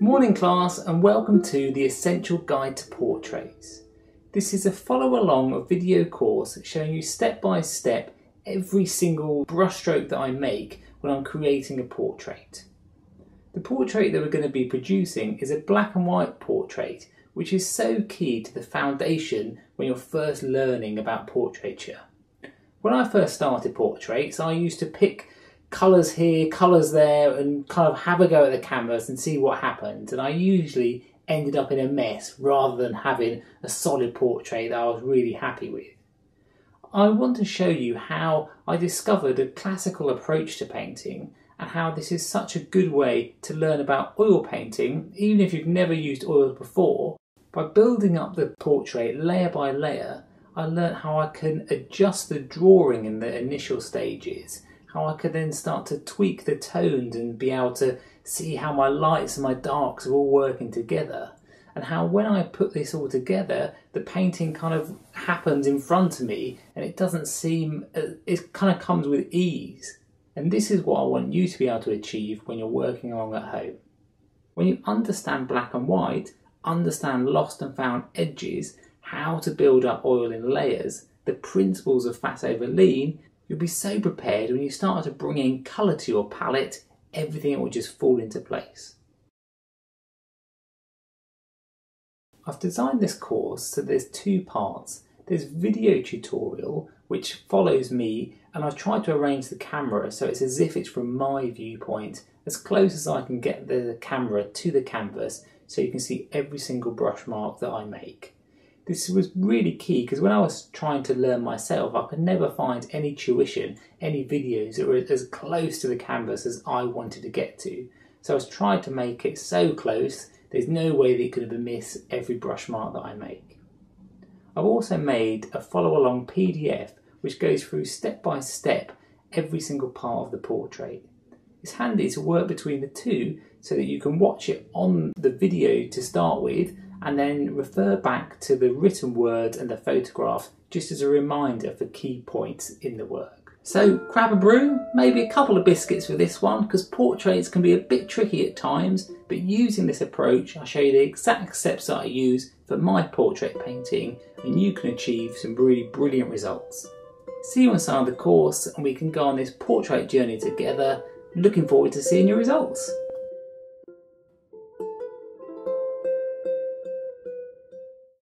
Morning class, and welcome to the Essential Guide to Portraits. This is a follow along a video course showing you step by step every single brushstroke that I make when I'm creating a portrait. The portrait that we're going to be producing is a black and white portrait, which is so key to the foundation when you're first learning about portraiture. When I first started portraits, I used to pick colours here, colours there, and kind of have a go at the canvas and see what happened, and I usually ended up in a mess rather than having a solid portrait that I was really happy with. I want to show you how I discovered a classical approach to painting and how this is such a good way to learn about oil painting, even if you've never used oils before. By building up the portrait layer by layer, I learned how I can adjust the drawing in the initial stages, how I could then start to tweak the tones and be able to see how my lights and my darks are all working together, and how when I put this all together, the painting kind of happens in front of me and it doesn't seem, it kind of comes with ease. And this is what I want you to be able to achieve when you're working along at home. When you understand black and white, understand lost and found edges, how to build up oil in layers, the principles of fat over lean, you'll be so prepared when you start to bring in colour to your palette, everything will just fall into place. I've designed this course so there's two parts. There's video tutorial, which follows me, and I've tried to arrange the camera so it's as if it's from my viewpoint, as close as I can get the camera to the canvas, so you can see every single brush mark that I make. This was really key because when I was trying to learn myself, I could never find any tuition, any videos that were as close to the canvas as I wanted to get to. So I was trying to make it so close, there's no way that you could have missed every brush mark that I make. I've also made a follow-along PDF which goes through step by step every single part of the portrait. It's handy to work between the two so that you can watch it on the video to start with, and then refer back to the written word and the photograph just as a reminder for key points in the work. So grab a broom, maybe a couple of biscuits for this one, because portraits can be a bit tricky at times, but using this approach I'll show you the exact steps that I use for my portrait painting, and you can achieve some really brilliant results. See you inside the course, and we can go on this portrait journey together. Looking forward to seeing your results.